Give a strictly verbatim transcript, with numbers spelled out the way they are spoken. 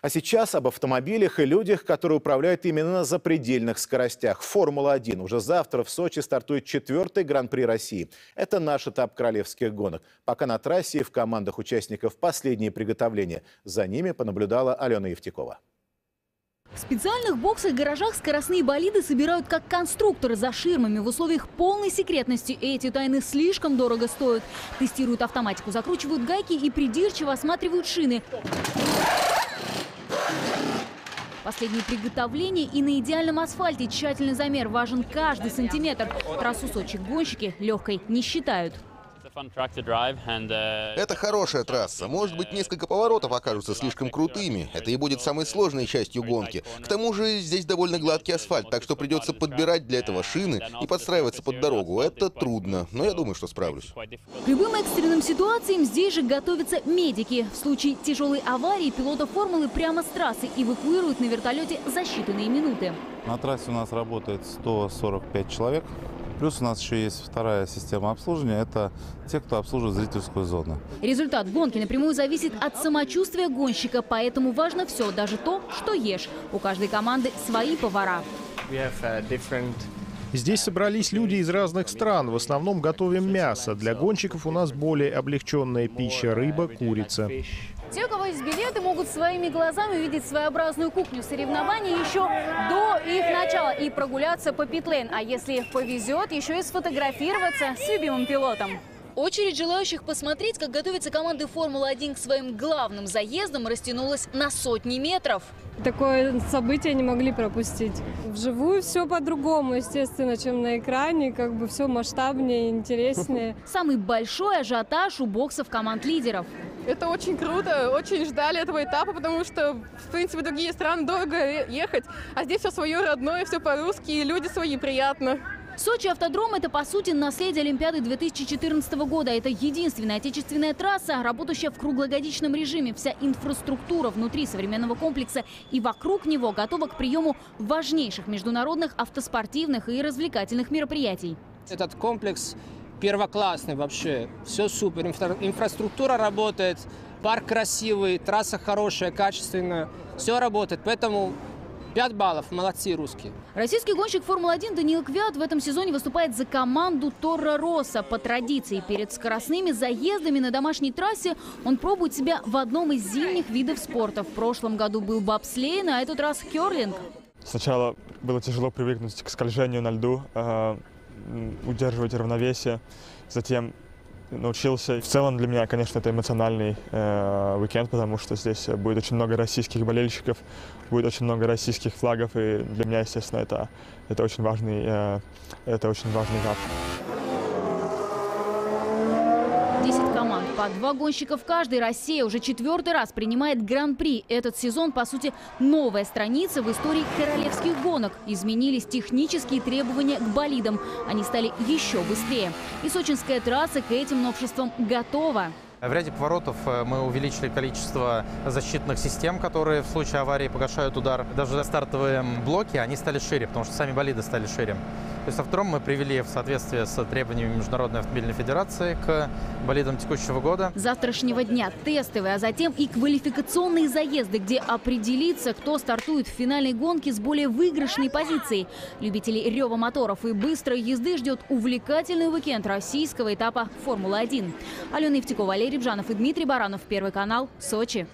А сейчас об автомобилях и людях, которые управляют именно на запредельных скоростях. Формула один. Уже завтра в Сочи стартует четвертый Гран-при России. Это наш этап королевских гонок. Пока на трассе и в командах участников последние приготовления. За ними понаблюдала Алена Евтикова. В специальных боксах и гаражах скоростные болиды собирают как конструкторы за ширмами в условиях полной секретности. И эти тайны слишком дорого стоят. Тестируют автоматику, закручивают гайки и придирчиво осматривают шины. Последние приготовления и на идеальном асфальте тщательный замер. Важен каждый сантиметр. Трассу Сочи гонщики легкой не считают. Это хорошая трасса. Может быть, несколько поворотов окажутся слишком крутыми. Это и будет самой сложной частью гонки. К тому же здесь довольно гладкий асфальт, так что придется подбирать для этого шины и подстраиваться под дорогу. Это трудно, но я думаю, что справлюсь. К любым экстренным ситуациям здесь же готовятся медики. В случае тяжелой аварии пилота «Формулы» прямо с трассы эвакуируют на вертолете за считанные минуты. На трассе у нас работает сто сорок пять человек. Плюс у нас еще есть вторая система обслуживания – это те, кто обслуживает зрительскую зону. Результат гонки напрямую зависит от самочувствия гонщика, поэтому важно все, даже то, что ешь. У каждой команды свои повара. Здесь собрались люди из разных стран. В основном готовим мясо. Для гонщиков у нас более облегченная пища – рыба, курица. Те, у кого есть билеты, могут своими глазами увидеть своеобразную кухню соревнований еще до их начала и прогуляться по питлейн. А если повезет, еще и сфотографироваться с любимым пилотом. Очередь желающих посмотреть, как готовятся команды «Формулы-один» к своим главным заездам, растянулась на сотни метров. Такое событие не могли пропустить. Вживую все по-другому, естественно, чем на экране. Как бы все масштабнее, интереснее. Самый большой ажиотаж у боксов команд-лидеров. Это очень круто. Очень ждали этого этапа, потому что, в принципе, другие страны дорого ехать. А здесь все свое родное, все по-русски, и люди свои приятно. Сочи-Автодром – это, по сути, наследие Олимпиады две тысячи четырнадцатого года. Это единственная отечественная трасса, работающая в круглогодичном режиме. Вся инфраструктура внутри современного комплекса и вокруг него готова к приему важнейших международных автоспортивных и развлекательных мероприятий. Этот комплекс первоклассный вообще. Все супер. Инфра- инфраструктура работает, парк красивый, трасса хорошая, качественная. Все работает, поэтому... пять баллов. Молодцы русские. Российский гонщик «Формулы-один» Даниил Квят в этом сезоне выступает за команду «Торо Росса». По традиции, перед скоростными заездами на домашней трассе он пробует себя в одном из зимних видов спорта. В прошлом году был бобслей, а этот раз керлинг. Сначала было тяжело привыкнуть к скольжению на льду, э, удерживать равновесие. Затем научился. В целом для меня, конечно, это эмоциональный э, уикенд, потому что здесь будет очень много российских болельщиков, будет очень много российских флагов, и для меня, естественно, это, это очень важный, э, это очень важный этап. десять команд, по два гонщика в каждой. Россия уже четвертый раз принимает Гран-при. Этот сезон, по сути, новая страница в истории королевских гонок. Изменились технические требования к болидам. Они стали еще быстрее. И сочинская трасса к этим новшествам готова. В ряде поворотов мы увеличили количество защитных систем, которые в случае аварии погашают удар. Даже стартовые блоки, они стали шире, потому что сами болиды стали шире. То есть автодром мы привели в соответствие с требованиями Международной автомобильной федерации к болидам текущего года. Завтрашнего дня тестовые, а затем и квалификационные заезды, где определится, кто стартует в финальной гонке с более выигрышной позицией. Любителей рева моторов и быстрой езды ждет увлекательный уикенд российского этапа «Формулы-один». Алена Евтикова, Валерий Бжанов и Дмитрий Баранов. Первый канал. Сочи.